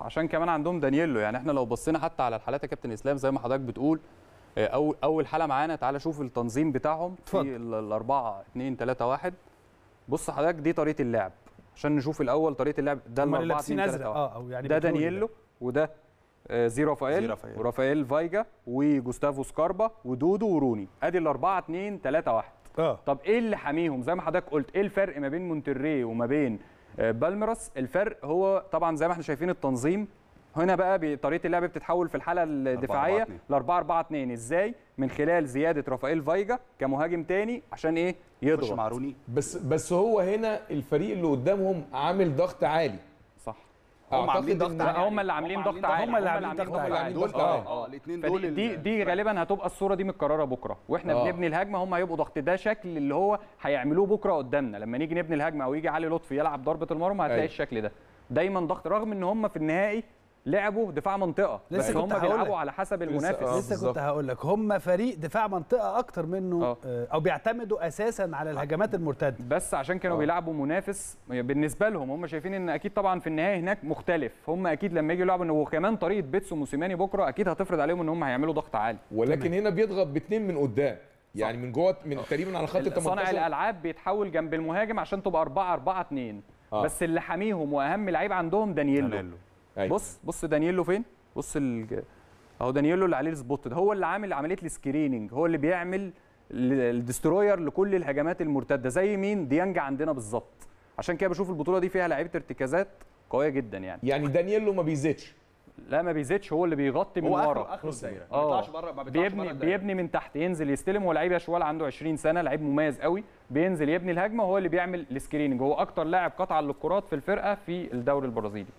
عشان كمان عندهم دانييلو. يعني احنا لو بصينا حتى على الحالات يا كابتن اسلام زي ما حضرتك بتقول، اول حاله معانا تعال شوف التنظيم بتاعهم في الاربعه 2-3-1. بص حضرتك دي طريقه اللعب عشان نشوف الاول طريقه اللعب. ده الاربعه 2-3-1 يعني ده دانييلو وده زي رافائيل ورافائيل فايجا وجوستافو سكاربا ودودو وروني. ادي الاربعه 2-3-1. طب ايه اللي حاميهم؟ زي ما حضرتك قلت ايه الفرق ما بين مونتري وما بين بالميراس؟ الفرق هو طبعا زي ما احنا شايفين التنظيم هنا بقى بطريقه اللعب بتتحول في الحاله الدفاعيه ل 4-4-2. ازاي؟ من خلال زياده رافائيل فايجا كمهاجم تاني عشان ايه؟ يضغط مع روني. بس هو هنا الفريق اللي قدامهم عامل ضغط عالي، صح؟ هم عاملين ضغط عالي، هم اللي عاملين ضغط عالي، هم اللي عاملين ضغط عالي دول. الاثنين دول دي غالبا هتبقى الصوره دي متكرره بكره واحنا بنبني الهجمه. هم هيبقوا ضغط، ده شكل اللي هو هيعملوه بكره قدامنا لما نيجي نبني الهجمه او يجي علي لطفي يلعب ضربه المرمى. هتلاقي الشكل ده دايما ضغط، رغم ان هم في النهائي لعبوا دفاع منطقه بس هم بيلعبوا على حسب المنافس. لسه كنت هقول لك هم فريق دفاع منطقه اكتر منه او بيعتمدوا اساسا على الهجمات المرتده، بس عشان كانوا بيلعبوا منافس بالنسبه لهم. هم شايفين ان اكيد طبعا في النهايه هناك مختلف. هم اكيد لما يجوا يلعبوا، وكمان طريقه بيتسو موسيماني بكره اكيد هتفرض عليهم ان هم هيعملوا ضغط عالي، ولكن هنا بيضغط باثنين من قدام، يعني من جوه من تقريبا على خط ال18. صانع الالعاب بيتحول جنب المهاجم عشان تبقى 4-4-2. بس اللي حاميهم واهم لعيب عندهم دانييلو. أيوة. بص دانييلو فين؟ بص اهو دانييلو اللي عليه السبوت ده، هو اللي عامل عمليه السكريننج، هو اللي بيعمل الدستروير لكل الهجمات المرتده. زي مين؟ ديانج عندنا بالظبط. عشان كده بشوف البطوله دي فيها لعيبه ارتكازات قويه جدا. يعني دانييلو ما بيزيدش، لا ما بيزيدش، هو اللي بيغطي من ورا، اخره الدايره ما بيطلعش بره، ما بيطلعش بره، بيبني من تحت، ينزل يستلم. هو لعيب يا شوال عنده 20 سنه، لعيب مميز قوي، بينزل يبني الهجمه، هو اللي بيعمل السكريننج. هو اكتر لاعب قطع للكرات في الفرقه في الدوري البرازيلي.